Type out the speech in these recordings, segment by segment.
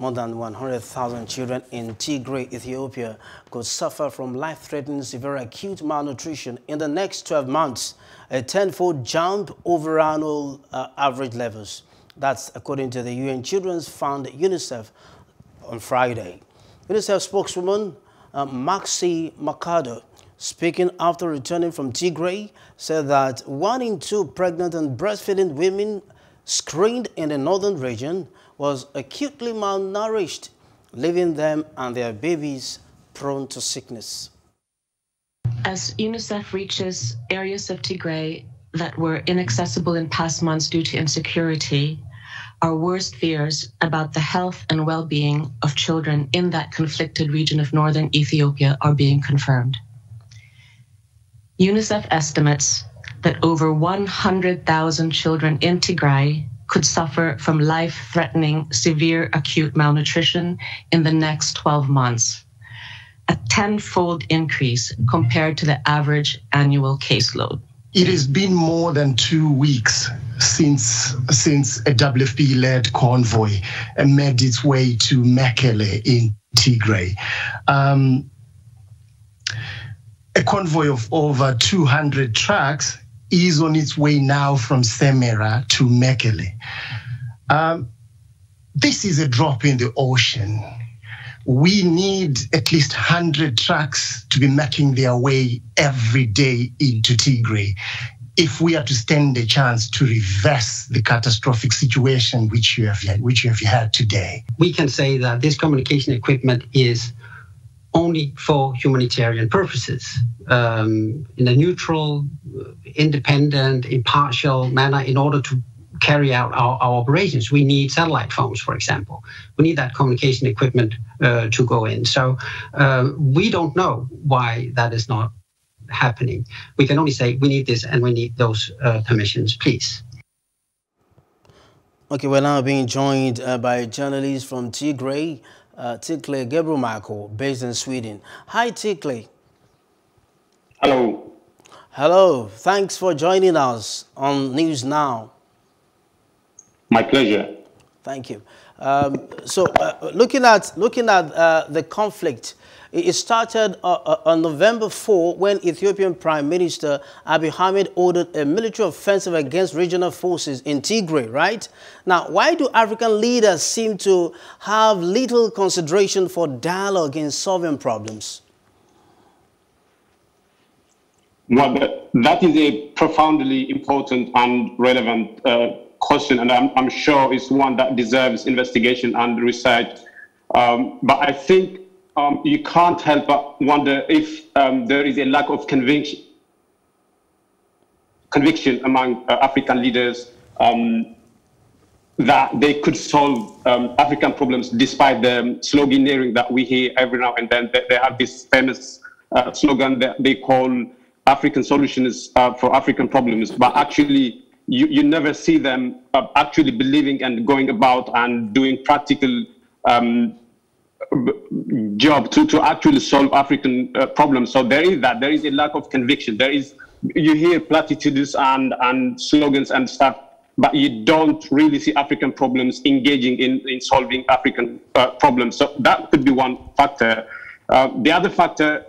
More than 100,000 children in Tigray, Ethiopia, could suffer from life-threatening severe acute malnutrition in the next 12 months, a 10-fold jump over annual average levels. That's according to the UN Children's Fund, UNICEF, on Friday. UNICEF spokeswoman Maxi Mercado, speaking after returning from Tigray, said that 1 in 2 pregnant and breastfeeding women screened in the northern region was acutely malnourished, leaving them and their babies prone to sickness. As UNICEF reaches areas of Tigray that were inaccessible in past months due to insecurity, our worst fears about the health and well-being of children in that conflicted region of northern Ethiopia are being confirmed. UNICEF estimates that over 100,000 children in Tigray could suffer from life-threatening severe acute malnutrition in the next 12 months, a 10-fold increase compared to the average annual caseload. It has been more than 2 weeks since a WFP-led convoy made its way to Mekelle in Tigray. A convoy of over 200 trucks is on its way now from Semera to Mekelle. This is a drop in the ocean. We need at least 100 trucks to be making their way every day into Tigray if we are to stand a chance to reverse the catastrophic situation which you have had today. We can say that this communication equipment is only for humanitarian purposes, in a neutral, independent, impartial manner in order to carry out our operations. We need satellite phones, for example. We need that communication equipment to go in. So we don't know why that is not happening. We can only say we need this and we need those permissions, please. Okay, we're now being joined by journalists from Tigray, Teklay Gebremichael, based in Sweden. Hi, Teklay. Hello. Hello. Thanks for joining us on News Now. My pleasure. Thank you. So looking at the conflict, it started on November 4 when Ethiopian Prime Minister Abiy Ahmed ordered a military offensive against regional forces in Tigray, right? Now, why do African leaders seem to have little consideration for dialogue in solving problems? Well, that is a profoundly important and relevant question, and I'm sure it's one that deserves investigation and research. But I think you can't help but wonder if there is a lack of conviction among African leaders that they could solve African problems, despite the sloganeering that we hear every now and then. They have this famous slogan that they call African solutions for African problems, but actually you never see them actually believing and going about and doing practical job to actually solve African problems. So there is that. There is a lack of conviction. There is, you hear platitudes and slogans and stuff, but you don't really see African problems engaging in solving African problems. So that could be one factor. The other factor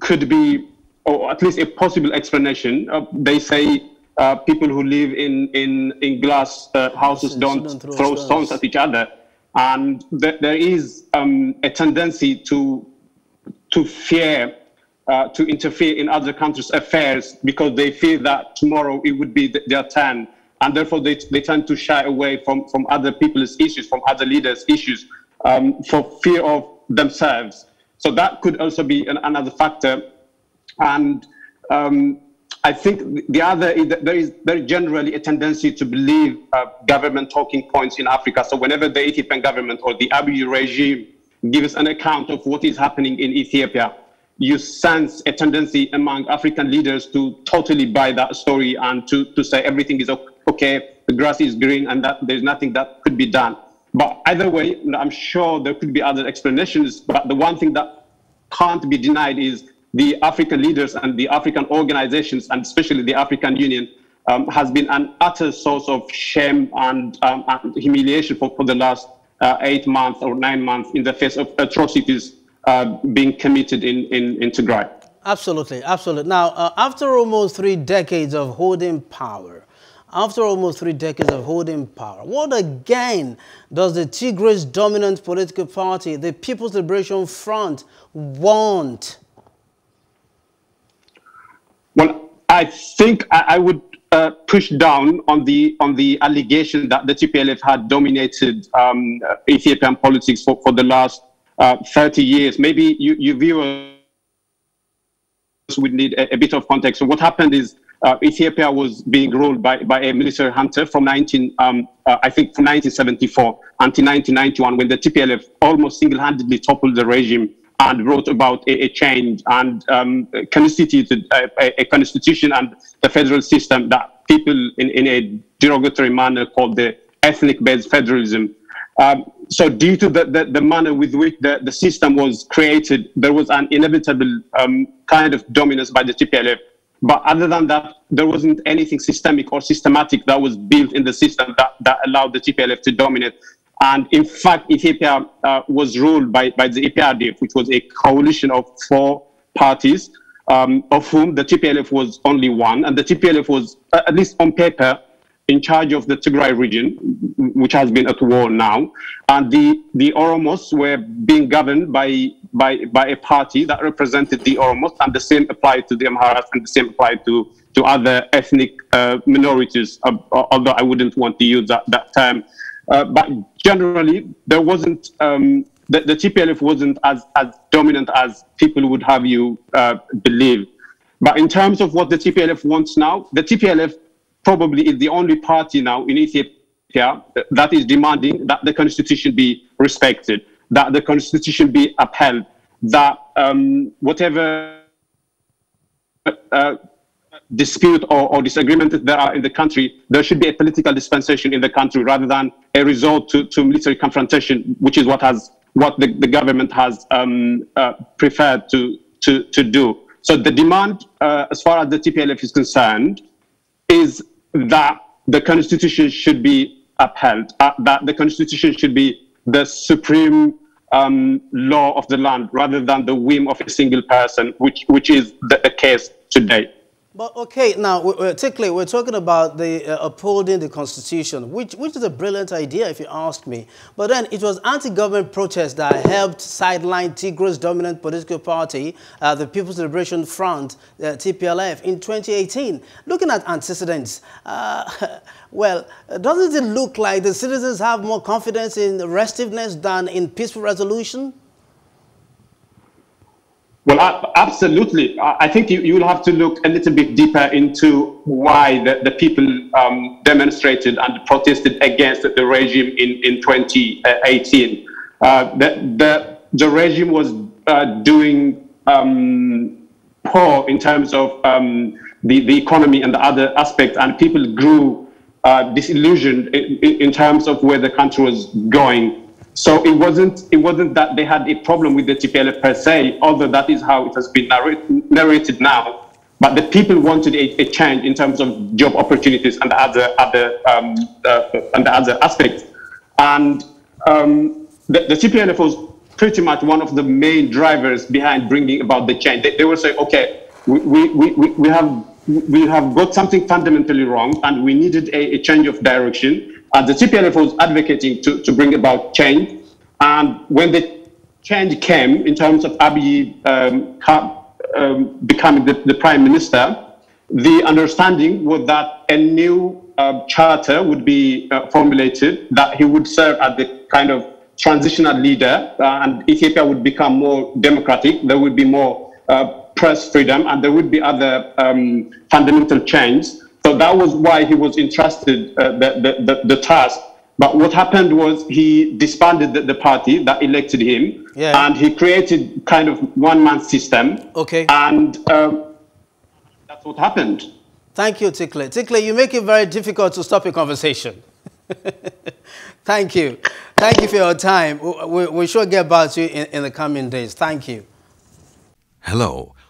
could be, or at least a possible explanation. They say people who live in glass houses don't throw stones at each other. And there is a tendency to fear, to interfere in other countries' affairs because they fear that tomorrow it would be their turn. And therefore, they tend to shy away from other people's issues, from other leaders' issues, for fear of themselves. So that could also be another factor. And I think the other is that there is very generally a tendency to believe government talking points in Africa. So whenever the Ethiopian government or the Abiy regime gives an account of what is happening in Ethiopia, you sense a tendency among African leaders to totally buy that story and to say everything is okay, the grass is green, and that there's nothing that could be done. But either way, I'm sure there could be other explanations, but the one thing that can't be denied is the African leaders and the African organizations, and especially the African Union, has been an utter source of shame and humiliation for the last 8 months or 9 months in the face of atrocities being committed in Tigray. Absolutely, absolutely. Now, after almost 3 decades of holding power, what again does the Tigray's dominant political party, the People's Liberation Front, want? Well, I think I would push down on the allegation that the TPLF had dominated Ethiopian politics for the last 30 years. Maybe you viewers would need a bit of context. So what happened is Ethiopia was being ruled by a military junta from I think from 1974 until 1991, when the TPLF almost single-handedly toppled the regime and brought about a change and constituted a constitution and the federal system that people in a derogatory manner called the ethnic-based federalism. So due to the manner with which the system was created, there was an inevitable kind of dominance by the TPLF. But other than that, there wasn't anything systemic or systematic that was built in the system that allowed the TPLF to dominate. And in fact, Ethiopia was ruled by the EPRDF, which was a coalition of 4 parties, of whom the TPLF was only one. And the TPLF was, at least on paper, in charge of the Tigray region, which has been at war now. And the Oromos were being governed by a party that represented the Oromos, and the same applied to the Amharas, and the same applied to other ethnic minorities, although I wouldn't want to use that term. But generally, there wasn't, the TPLF wasn't as dominant as people would have you believe. But in terms of what the TPLF wants now, the TPLF probably is the only party now in Ethiopia that is demanding that the constitution be respected, that the constitution be upheld, that whatever dispute or disagreement that there are in the country, there should be a political dispensation in the country rather than a resort to military confrontation, which is what the government has preferred to do. So the demand, as far as the TPLF is concerned, is that the constitution should be upheld, that the constitution should be the supreme law of the land rather than the whim of a single person, which is the case today. But okay, now, Teklay, we're talking about the upholding the constitution, which is a brilliant idea, if you ask me. But then it was anti-government protests that helped sideline Tigray's dominant political party, the People's Liberation Front, TPLF, in 2018. Looking at antecedents, well, doesn't it look like the citizens have more confidence in restiveness than in peaceful resolution? Well, absolutely. I think you will have to look a little bit deeper into why the people demonstrated and protested against the regime in 2018. The regime was doing poor in terms of the economy and the other aspects, and people grew disillusioned in terms of where the country was going. So it wasn't that they had a problem with the TPLF per se, although that is how it has been narrated now. But the people wanted a change in terms of job opportunities and the other aspects. And the TPLF was pretty much one of the main drivers behind bringing about the change. They were saying, okay, we have got something fundamentally wrong, and we needed a change of direction. And the TPLF was advocating to bring about change. And when the change came in terms of Abiy becoming the prime minister, the understanding was that a new charter would be formulated, that he would serve as the kind of transitional leader, and Ethiopia would become more democratic. There would be more press freedom, and there would be other fundamental changes. So that was why he was entrusted the task. But what happened was he disbanded the party that elected him, yeah, and he created kind of one-man system. Okay. And that's what happened. Thank you, Teklay. Teklay, you make it very difficult to stop a conversation. Thank you. Thank you for your time. We sure get back to you in the coming days. Thank you. Hello.